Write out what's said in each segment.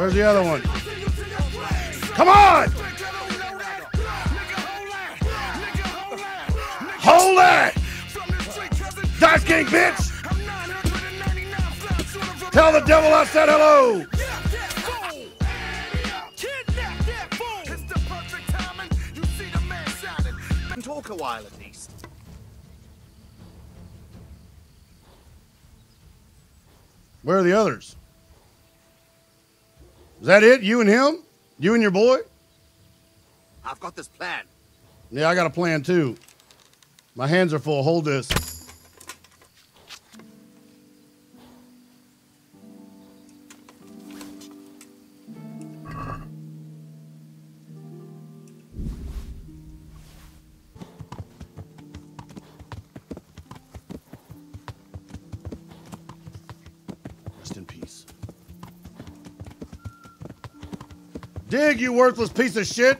Where's the other one? Come on! Hold it! Dice King, bitch! Tell the devil I said hello! Talk a while at least. Where are the others? Is that it? You and him? You and your boy? I've got this plan. Yeah, I got a plan too. My hands are full. Hold this. Dig, you worthless piece of shit!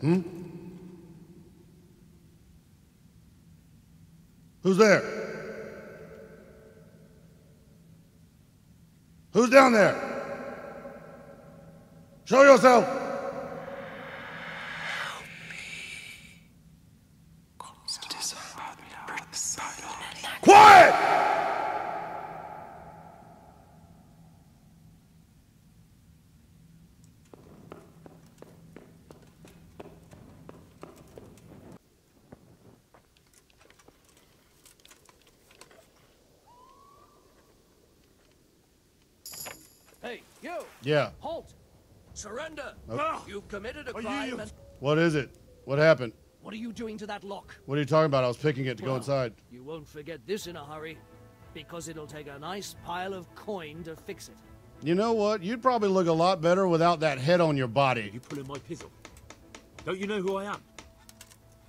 Hmm? Who's there? Who's down there? Show yourself! Quiet! Hey, you! Yeah. Halt! Surrender! Okay. You've committed a crime. What is it? What happened? What are you doing to that lock? What are you talking about? I was picking it to go inside. You won't forget this in a hurry, because it'll take a nice pile of coin to fix it. You know what? You'd probably look a lot better without that head on your body. You pulling my pizzle. Don't you know who I am?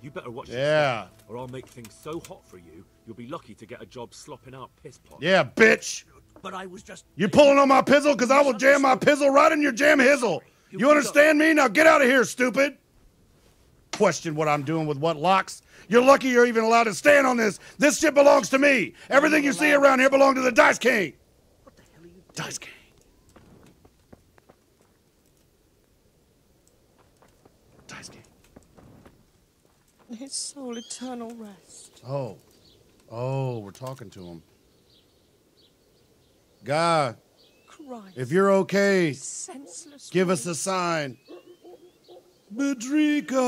You better watch this thing, or I'll make things so hot for you, you'll be lucky to get a job slopping out piss pot. Yeah, bitch! But I was just... You pulling on my pizzle? Because I will jam my pizzle right in your jam hizzle. You understand me? Now get out of here, stupid! Question what I'm doing with what locks. You're lucky you're even allowed to stand on this. This shit belongs to me. Everything you see around here belongs to the Dice King. What the hell are you doing? Dice King. Dice King. His soul eternal rest. Oh. Oh, we're talking to him. God, Christ, if you're okay, give us a sign. Badrika,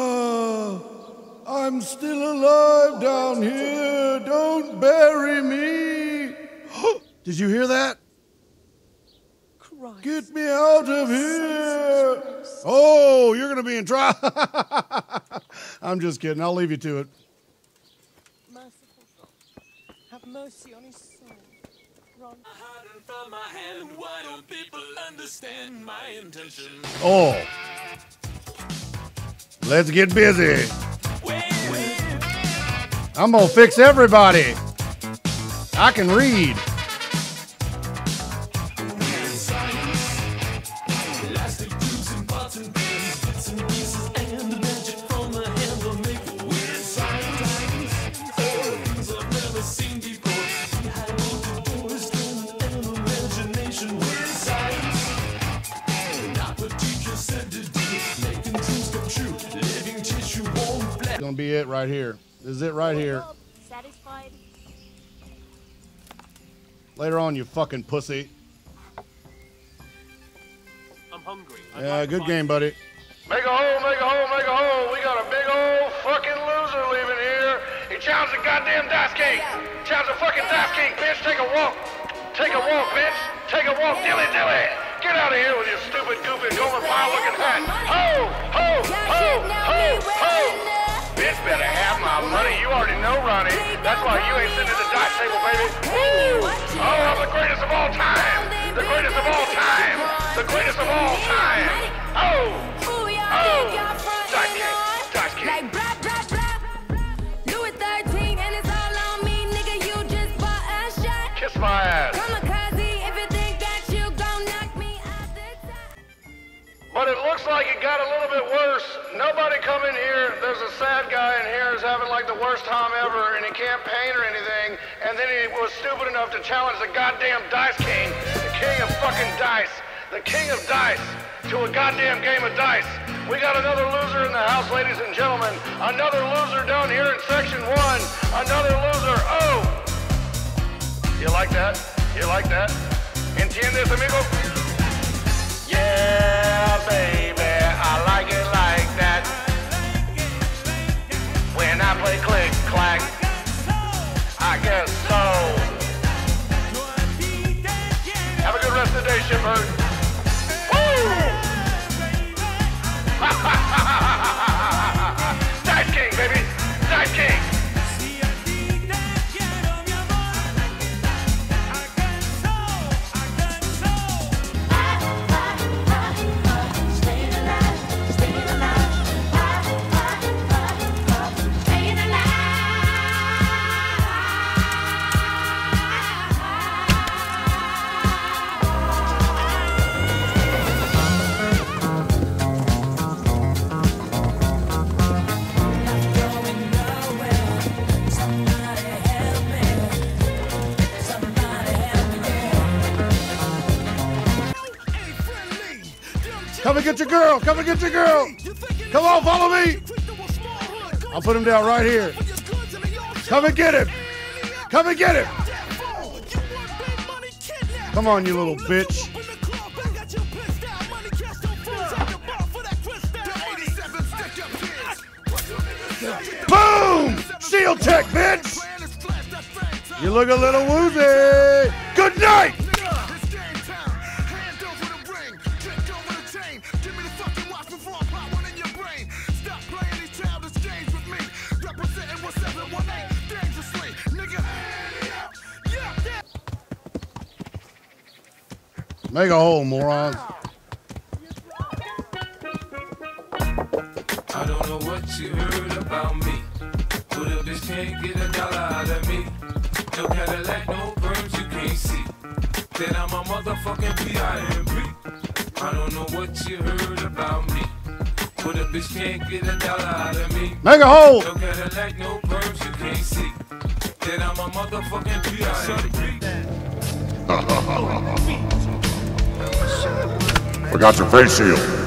I'm still alive down here. Don't bury me. Did you hear that? Christ. Get me out of here. Oh, you're going to be in trouble. I'm just kidding. I'll leave you to it. Merciful God, have mercy on his soul. Run. Why don't people understand my intention? Oh. Let's get busy. I'm gonna fix everybody. I can read. Gonna be it right here. This is it right here. Satisfied? Later on, you fucking pussy. I'm hungry. Yeah, good game, buddy. Make a hole, make a hole, make a hole. We got a big old fucking loser leaving here. He challenged the goddamn Dice King. Challenged the fucking Dice King, bitch. Take a walk. Take a walk, bitch. Take a walk. Dilly dilly. Get out of here with your stupid, goofy, golden pile looking hat. Ho, ho, ho, ho, ho. Bitch better have my money. You already know, Ronnie. That's why you ain't sitting at the dice table, baby. Woo! Oh, I'm the greatest of all time. The greatest of all time. The greatest of all time. Oh! Oh! Dice King. Dice King. Like blah, blah, blah. Louis 13 and it's all on me, nigga. You just bought a shot. Kiss my ass. Kamikaze, if you think that you gon' knock me out this time. But it looks looks like it got a little bit worse. Nobody come in here. There's a sad guy in here who's having like the worst time ever, and he can't paint or anything. And then he was stupid enough to challenge the goddamn Dice King, the king of fucking dice, the king of dice, to a goddamn game of dice. We got another loser in the house, ladies and gentlemen. Another loser down here in section one. Another loser. Oh! You like that? You like that? ¿Entiendes, amigo? Yeah, baby, I like it like that. When I play click clack, I guess so. Have a good rest of the day, Shipbird. Dice King, baby! Dice King! Come and get your girl! Come and get your girl! Come on, follow me! I'll put him down right here. Come and get him! Come and get him! Come on, you little bitch. Boom! Shield tech, bitch! You look a little woozy! Good night! Make a hole, morons. I don't know what you heard about me. But a bitch can't get a dollar out of me. No Cadillac, no perms you can't see. Then I'm a motherfucking PIMP. I don't know what you heard about me. But a bitch can't get a dollar out of me. Make a hole. No Cadillac, no perms you can't see. Then I'm a motherfucking PIMP. Forgot your face shield.